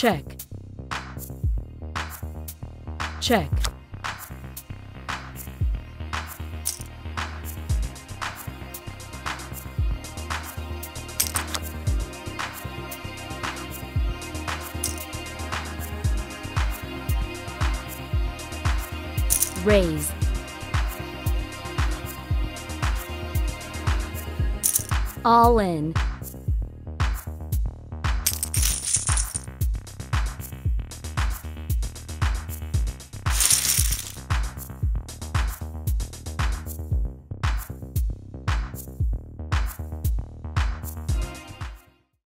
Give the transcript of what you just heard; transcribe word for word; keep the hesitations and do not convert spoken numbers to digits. Check. Check. Raise. All in.